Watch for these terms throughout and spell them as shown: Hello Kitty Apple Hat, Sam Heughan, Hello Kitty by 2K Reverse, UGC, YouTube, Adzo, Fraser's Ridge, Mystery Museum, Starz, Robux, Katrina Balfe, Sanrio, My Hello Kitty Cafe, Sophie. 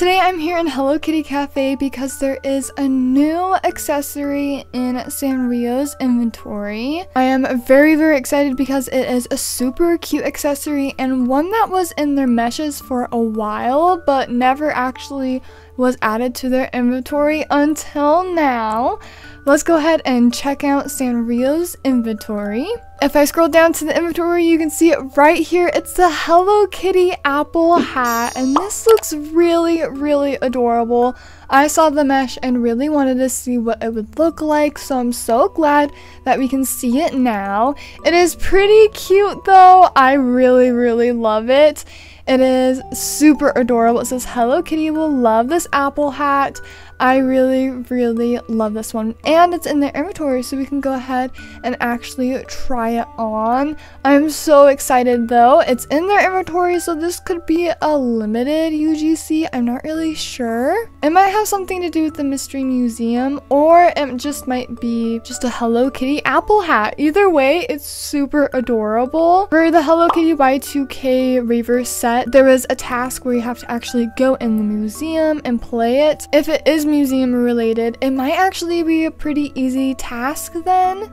Today I'm here in Hello Kitty Cafe because there is a new accessory in Sanrio's inventory. I am very excited because it is a super cute accessory and one that was in their meshes for a while but never actually was added to their inventory until now. Let's go ahead and check out Sanrio's inventory. If I scroll down to the inventory, you can see it right here. It's the Hello Kitty Apple Hat, and this looks really adorable. I saw the mesh and really wanted to see what it would look like, so I'm so glad that we can see it now. It is pretty cute though. I really love it. It is super adorable. It says, "Hello Kitty will love this apple hat." I really love this one. And it's in their inventory, so we can go ahead and actually try it on. I'm so excited though. It's in their inventory, so this could be a limited UGC. I'm not really sure. It might have something to do with the Mystery Museum, or it just might be just a Hello Kitty Apple Hat. Either way, it's super adorable. For the Hello Kitty by 2K Reverse set, there was a task where you have to actually go in the museum and play it. If it is museum related, it might actually be a pretty easy task then,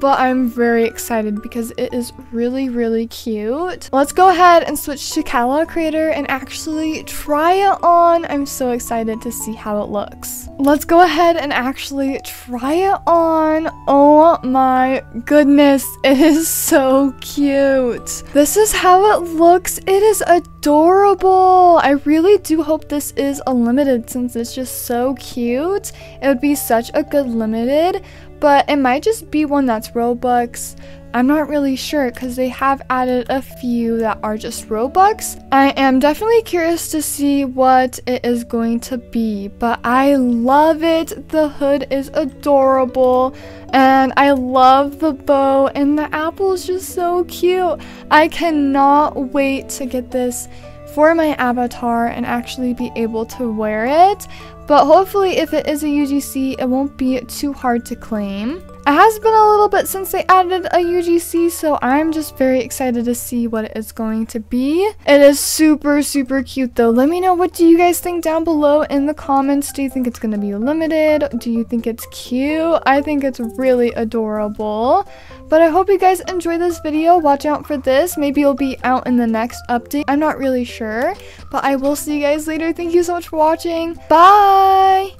but I'm very excited because it is really cute. Let's go ahead and switch to Kala Creator and actually try it on. I'm so excited to see how it looks. Let's go ahead and actually try it on. Oh my goodness, it is so cute. This is how it looks. It is adorable. I really do hope this is a limited since it's just so cute. It would be such a good limited, but it might just be one that's Robux. I'm not really sure because they have added a few that are just Robux. I am definitely curious to see what it is going to be, but I love it. The hood is adorable and I love the bow and the apple is just so cute. I cannot wait to get this for my avatar and actually be able to wear it, but hopefully if it is a UGC, it won't be too hard to claim. It has been a little bit since they added a UGC, so I'm just very excited to see what it is going to be. It is super cute though. Let me know, what do you guys think down below in the comments? Do you think it's going to be limited? Do you think it's cute? I think it's really adorable. But I hope you guys enjoyed this video. Watch out for this. Maybe it'll be out in the next update. I'm not really sure, but I will see you guys later. Thank you so much for watching. Bye!